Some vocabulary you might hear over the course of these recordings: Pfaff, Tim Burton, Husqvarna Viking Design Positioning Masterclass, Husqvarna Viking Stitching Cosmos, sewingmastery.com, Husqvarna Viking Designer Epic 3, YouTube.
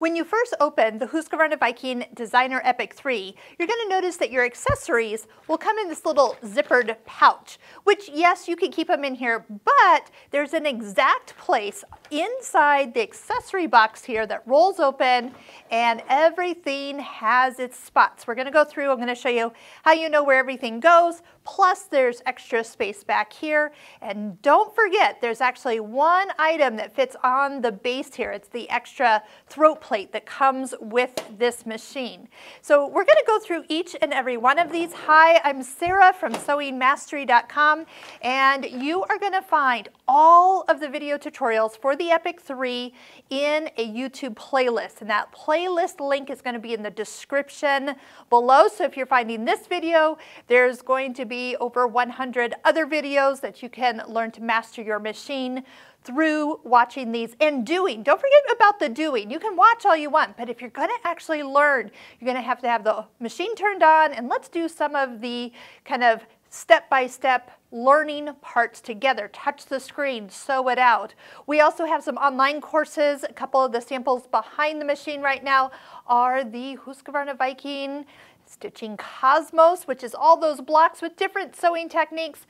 When you first open the Husqvarna Viking Designer Epic 3, you're going to notice that your accessories will come in this little zippered pouch, which yes, you can keep them in here, but there's an exact place inside the accessory box here that rolls open and everything has its spots. We're going to go through, I'm going to show you how you know where everything goes, plus there's extra space back here. And don't forget, there's actually one item that fits on the base here. It's the extra throat plate that comes with this machine. So we're going to go through each and every one of these. Hi, I'm Sarah from sewingmastery.com, and you are going to find all of the video tutorials for the Epic 3 in a YouTube playlist, and that playlist link is going to be in the description below. So if you're finding this video, there's going to be over 100 other videos that you can learn to master your machine through watching these and doing. Don't forget about the doing. You can watch all you want, but if you're going to actually learn, you're going to have the machine turned on, and let's do some of the kind of step-by-step learning parts together. Touch the screen, sew it out. We also have some online courses. A couple of the samples behind the machine right now are the Husqvarna Viking Stitching Cosmos, which is all those blocks with different sewing techniques,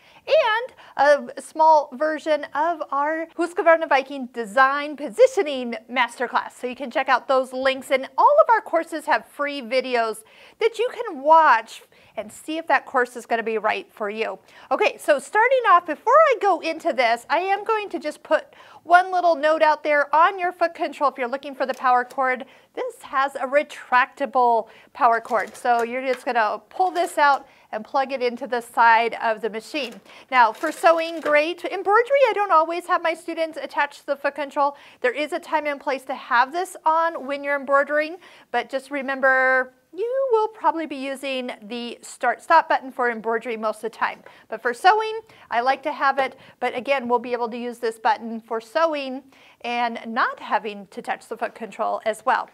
and a small version of our Husqvarna Viking Design Positioning Masterclass. So you can check out those links, and all of our courses have free videos that you can watch and see if that course is going to be right for you. Okay, so starting off, before I go into this, I am going to just put one little note out there on your foot control. If you're looking for the power cord, this has a retractable power cord. So you're just going to pull this out and plug it into the side of the machine. Now for sewing, great. Embroidery, I don't always have my students attach to the foot control. There is a time and place to have this on when you're embroidering, but just remember, you will probably be using the start-stop button for embroidery most of the time. But for sewing, I like to have it, but again, we'll be able to use this button for sewing and not having to touch the foot control as well.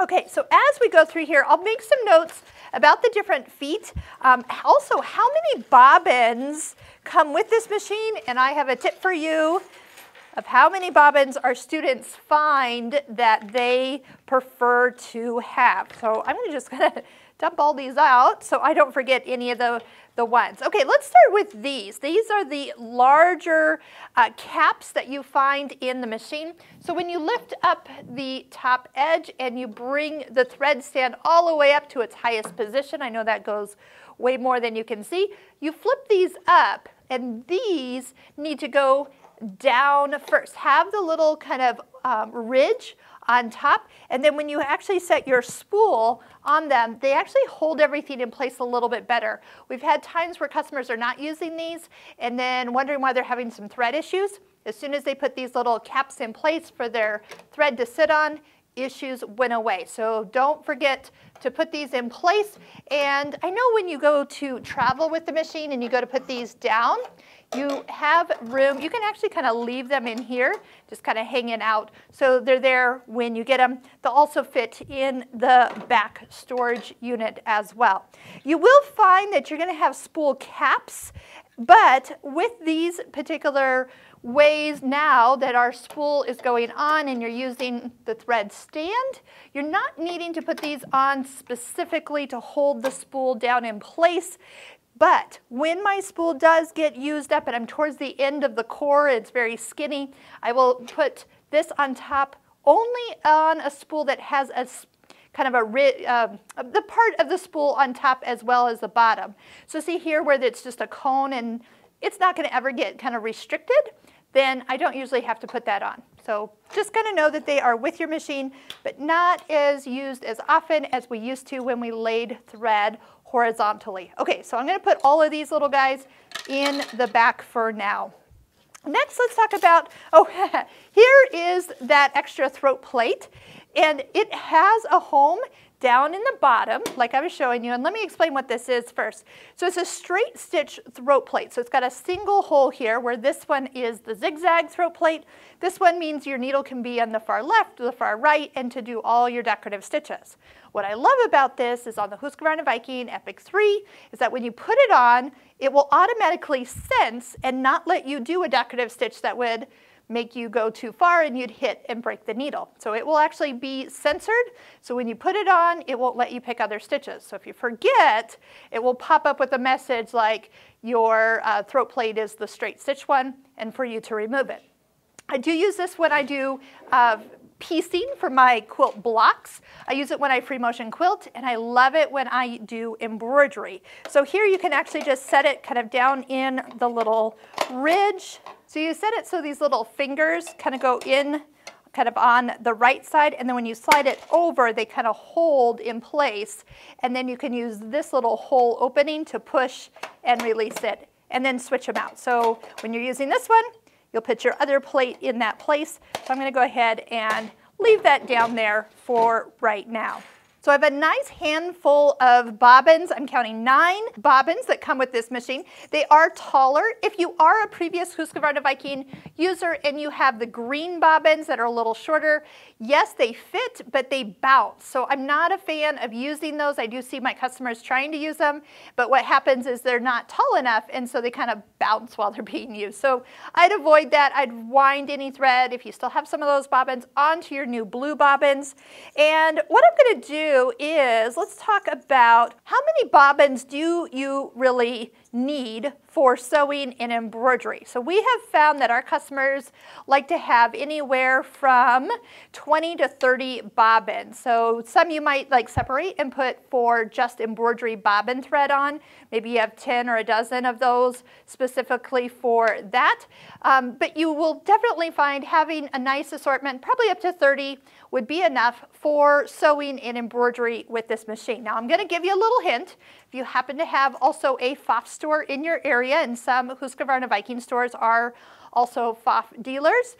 Okay, so as we go through here, I'll make some notes about the different feet. Also, how many bobbins come with this machine, and I have a tip for you of how many bobbins our students find that they prefer to have. So I'm just gonna dump all these out so I don't forget any of the ones. Okay, let's start with these. These are the larger caps that you find in the machine. So when you lift up the top edge and you bring the thread stand all the way up to its highest position, I know that goes way more than you can see, you flip these up, and these need to go down first. Have the little kind of ridge on top, and then when you actually set your spool on them, they actually hold everything in place a little bit better. We've had times where customers are not using these and then wondering why they're having some thread issues. As soon as they put these little caps in place for their thread to sit on, issues went away. So don't forget to put these in place. And I know when you go to travel with the machine and you go to put these down, you have room. You can actually kind of leave them in here, just kind of hanging out. So they're there when you get them. They'll also fit in the back storage unit as well. You will find that you're going to have spool caps, but with these particular ways now that our spool is going on and you're using the thread stand, you're not needing to put these on specifically to hold the spool down in place. But when my spool does get used up and I'm towards the end of the core, it's very skinny, I will put this on top only on a spool that has a kind of the part of the spool on top as well as the bottom. So see here where it's just a cone and it's not going to ever get kind of restricted, then I don't usually have to put that on. So just kind of know that they are with your machine, but not as used as often as we used to when we laid thread horizontally. Okay, so I'm going to put all of these little guys in the back for now. Next, let's talk about, here is that extra throat plate, and it has a home down in the bottom, like I was showing you, and let me explain what this is first. So it's a straight stitch throat plate. So it's got a single hole here where this one is the zigzag throat plate. This one means your needle can be on the far left or the far right and to do all your decorative stitches. What I love about this is on the Husqvarna Viking Epic 3 is that when you put it on, it will automatically sense and not let you do a decorative stitch that would make you go too far and you'd hit and break the needle. So it will actually be censored, so when you put it on, it won't let you pick other stitches. So if you forget, it will pop up with a message like your throat plate is the straight stitch one, and for you to remove it. I do use this when I do piecing for my quilt blocks. I use it when I free motion quilt, and I love it when I do embroidery. So here you can actually just set it kind of down in the little ridge. So you set it so these little fingers kind of go in kind of on the right side, and then when you slide it over, they kind of hold in place, and then you can use this little hole opening to push and release it, and then switch them out. So when you're using this one, you'll put your other plate in that place. So I'm going to go ahead and leave that down there for right now. So I have a nice handful of bobbins. I'm counting 9 bobbins that come with this machine. They are taller. If you are a previous Husqvarna Viking user and you have the green bobbins that are a little shorter, yes, they fit, but they bounce. So I'm not a fan of using those. I do see my customers trying to use them, but what happens is they're not tall enough, and so they kind of bounce while they're being used. So I'd avoid that. I'd wind any thread, if you still have some of those bobbins, onto your new blue bobbins. And what I'm going to do is let's talk about how many bobbins do you really need for sewing and embroidery. So we have found that our customers like to have anywhere from 20 to 30 bobbins. So some you might like separate and put for just embroidery bobbin thread on. Maybe you have 10 or a dozen of those specifically for that. But you will definitely find having a nice assortment, probably up to 30, would be enough for sewing and embroidery with this machine. Now I'm going to give you a little hint. If you happen to have also a Pfaff store in your area, and some Husqvarna Viking stores are also Pfaff dealers,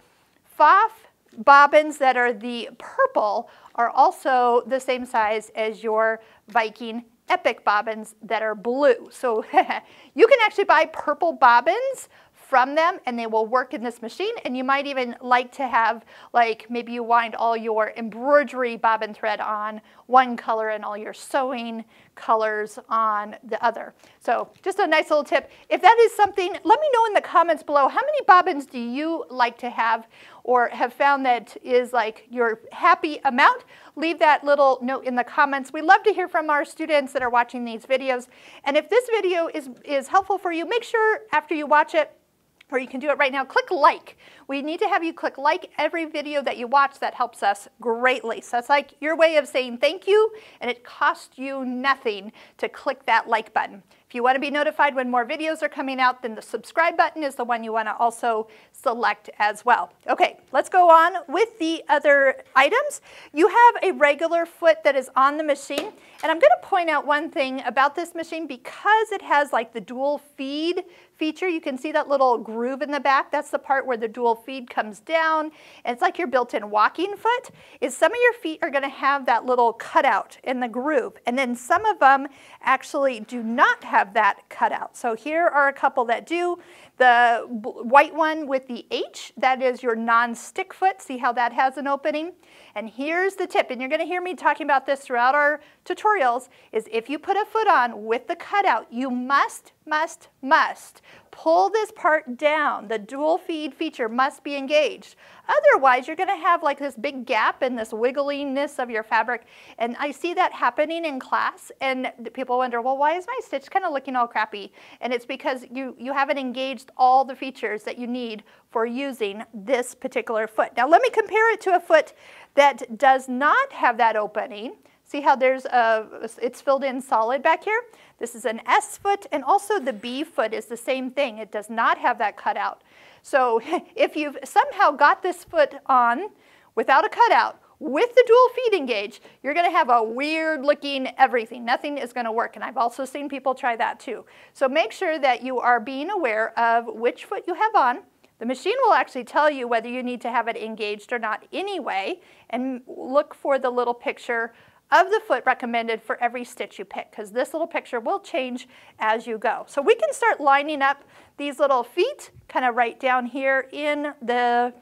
Pfaff bobbins that are the purple are also the same size as your Viking Epic bobbins that are blue. So you can actually buy purple bobbins from them, and they will work in this machine. And you might even like to have, like, maybe you wind all your embroidery bobbin thread on one color and all your sewing colors on the other. So just a nice little tip. If that is something, let me know in the comments below, how many bobbins do you like to have, or have found that is like your happy amount? Leave that little note in the comments. We love to hear from our students that are watching these videos. And if this video is helpful for you, make sure after you watch it, or you can do it right now, click like. We need to have you click like every video that you watch. That helps us greatly. So that's like your way of saying thank you, and it costs you nothing to click that like button. If you want to be notified when more videos are coming out, then the subscribe button is the one you want to also select as well. Okay, let's go on with the other items. You have a regular foot that is on the machine, and I'm going to point out one thing about this machine. Because it has like the dual feed feature, you can see that little groove in the back. That's the part where the dual feed comes down, and it's like your built-in walking foot. Is some of your feet are going to have that little cutout in the groove, and then some of them actually do not have that cutout. So here are a couple that do. The white one with the H, that is your non-stick foot. See how that has an opening? And here's the tip, and you're going to hear me talking about this throughout our tutorials, is if you put a foot on with the cutout, you must pull this part down. The dual feed feature must be engaged. Otherwise, you're going to have like this big gap and this wiggliness of your fabric. And I see that happening in class, and people wonder, well, why is my stitch kind of looking all crappy? And it's because you haven't engaged all the features that you need for using this particular foot. Now, let me compare it to a foot that does not have that opening. See how there's it's filled in solid back here? This is an S foot, and also the B foot is the same thing. It does not have that cutout. So if you've somehow got this foot on without a cutout, with the dual feed engaged, you're going to have a weird looking everything. Nothing is going to work, and I've also seen people try that too. So make sure that you are being aware of which foot you have on. The machine will actually tell you whether you need to have it engaged or not anyway, and look for the little picture of the foot recommended for every stitch you pick, because this little picture will change as you go. So we can start lining up these little feet kind of right down here in the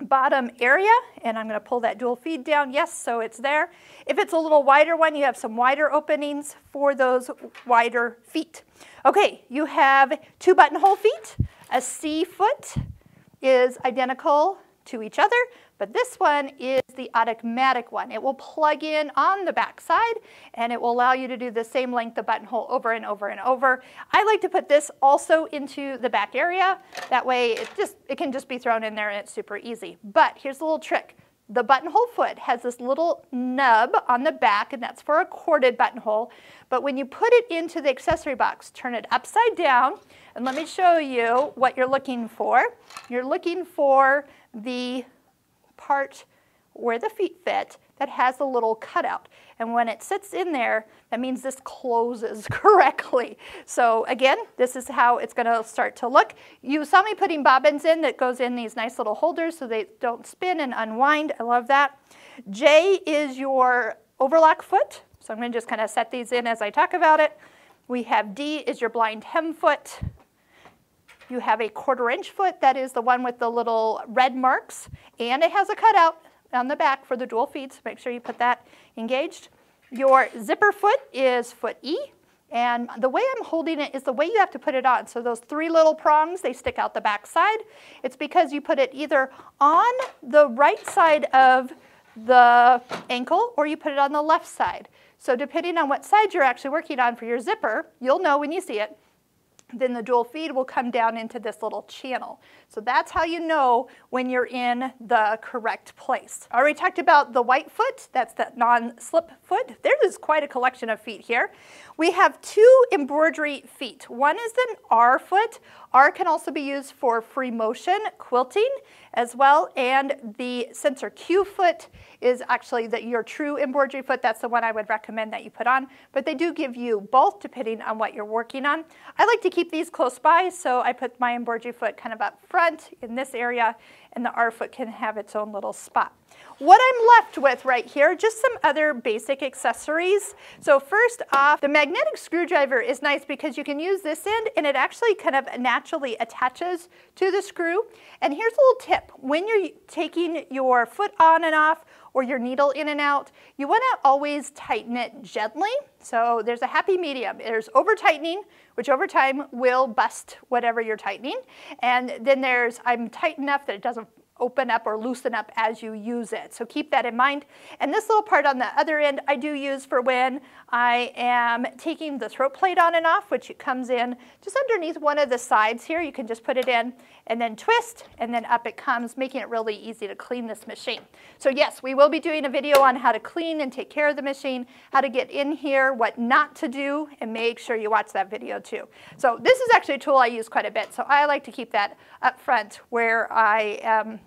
bottom area, and I'm going to pull that dual feed down, yes, so it's there. If it's a little wider one, you have some wider openings for those wider feet. Okay, you have 2 buttonhole feet, a C foot, is identical to each other, but this one is the automatic one. It will plug in on the back side and it will allow you to do the same length of buttonhole over and over and over. I like to put this also into the back area. That way it can just be thrown in there and it's super easy. But here's a little trick. The buttonhole foot has this little nub on the back, and that's for a corded buttonhole. But when you put it into the accessory box, turn it upside down, and let me show you what you're looking for. You're looking for the part where the feet fit that has the little cutout. And when it sits in there, that means this closes correctly. So again, this is how it's gonna start to look. You saw me putting bobbins in that goes in these nice little holders so they don't spin and unwind. I love that. J is your overlock foot. So I'm gonna just kind of set these in as I talk about it. We have D is your blind hem foot. You have a 1/4 inch foot, that is the one with the little red marks, and it has a cutout on the back for the dual feet, so make sure you put that engaged. Your zipper foot is foot E, and the way I'm holding it is the way you have to put it on. So those three little prongs, they stick out the back side. It's because you put it either on the right side of the ankle or you put it on the left side. So depending on what side you're actually working on for your zipper, you'll know when you see it. Then the dual feed will come down into this little channel. So that's how you know when you're in the correct place. I already talked about the white foot, that's that non-slip foot. There is quite a collection of feet here. We have two embroidery feet. One is an R foot. R can also be used for free motion quilting as well, and the sensor Q foot is actually your true embroidery foot. That's the one I would recommend that you put on, but they do give you both depending on what you're working on. I like to keep these close by, so I put my embroidery foot kind of up front in this area, and the R foot can have its own little spot. What I'm left with right here, just some other basic accessories. So first off, the magnetic screwdriver is nice because you can use this end and it actually kind of naturally attaches to the screw. And here's a little tip. When you're taking your foot on and off or your needle in and out, you want to always tighten it gently. So there's a happy medium. There's over-tightening, which over time will bust whatever you're tightening. And then there's I'm tight enough that it doesn't open up or loosen up as you use it. So keep that in mind. And this little part on the other end I do use for when I am taking the throat plate on and off, which it comes in just underneath one of the sides here. You can just put it in and then twist and then up it comes, making it really easy to clean this machine. So yes, we will be doing a video on how to clean and take care of the machine, how to get in here, what not to do, and make sure you watch that video too. So this is actually a tool I use quite a bit. So I like to keep that up front where I am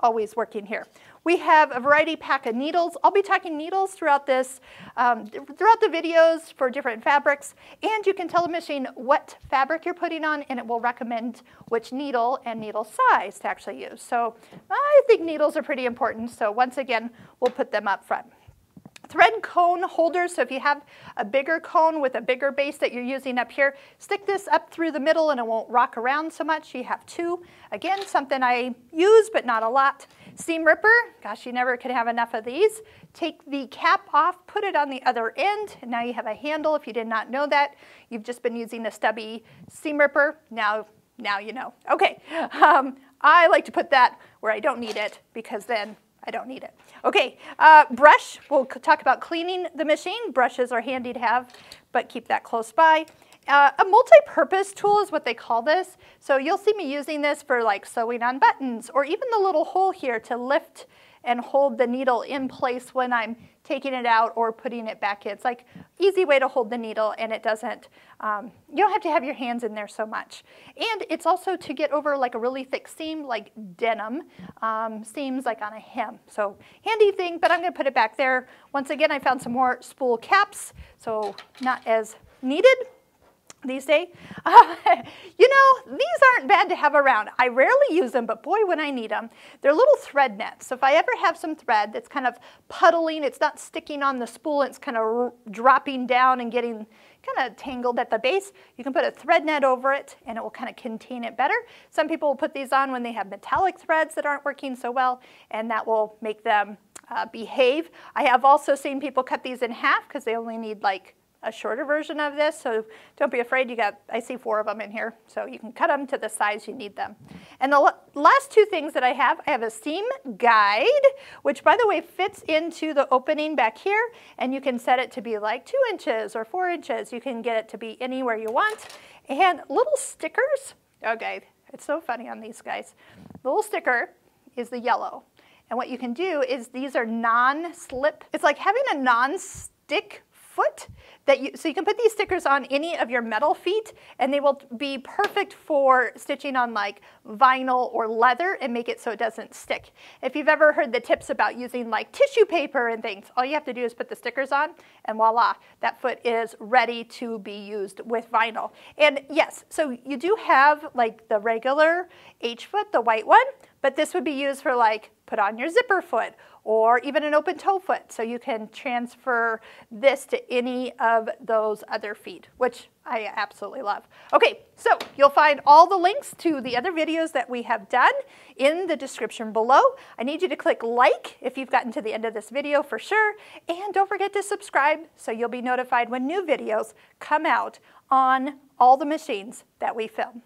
always working here. We have a variety pack of needles. I'll be talking needles throughout this, throughout the videos for different fabrics, and you can tell the machine what fabric you're putting on and it will recommend which needle and needle size to actually use. So I think needles are pretty important, so once again, we'll put them up front. Thread cone holders, so if you have a bigger cone with a bigger base that you're using up here, stick this up through the middle and it won't rock around so much. You have two. Again, something I use but not a lot. Seam ripper, gosh, you never could have enough of these. Take the cap off, put it on the other end, and now you have a handle. If you did not know that, you've just been using a stubby seam ripper. Now you know. Okay, I like to put that where I don't need it because then I don't need it. Okay, brush, we'll talk about cleaning the machine. Brushes are handy to have, but keep that close by. A multi-purpose tool is what they call this. So you'll see me using this for like sewing on buttons or even the little hole here to lift and hold the needle in place when I'm taking it out or putting it back in. It's like easy way to hold the needle and it doesn't, you don't have to have your hands in there so much. And it's also to get over like a really thick seam, like denim, seams like on a hem. So handy thing, but I'm gonna put it back there. Once again, I found some more spool caps, so not as needed these days. You know, these aren't bad to have around. I rarely use them, but boy, when I need them. They're little thread nets. So if I ever have some thread that's kind of puddling, it's not sticking on the spool, it's kind of dropping down and getting kind of tangled at the base, you can put a thread net over it and it will kind of contain it better. Some people will put these on when they have metallic threads that aren't working so well, and that will make them behave. I have also seen people cut these in half because they only need like a shorter version of this, so don't be afraid. You got, I see 4 of them in here, so you can cut them to the size you need them. And the last 2 things that I have a seam guide, which by the way fits into the opening back here, and you can set it to be like 2 inches or 4 inches. You can get it to be anywhere you want. And little stickers, okay, it's so funny on these guys. The little sticker is the yellow. And what you can do is these are non-slip. It's like having a non-stick foot, that so you can put these stickers on any of your metal feet, and they will be perfect for stitching on like vinyl or leather and make it so it doesn't stick. If you've ever heard the tips about using like tissue paper and things, all you have to do is put the stickers on and voila, that foot is ready to be used with vinyl. And yes, so you do have like the regular H foot, the white one, but this would be used for like put on your zipper foot or even an open toe foot. So you can transfer this to any of those other feet, which I absolutely love. Okay, so you'll find all the links to the other videos that we have done in the description below. I need you to click like if you've gotten to the end of this video for sure. And don't forget to subscribe so you'll be notified when new videos come out on all the machines that we film.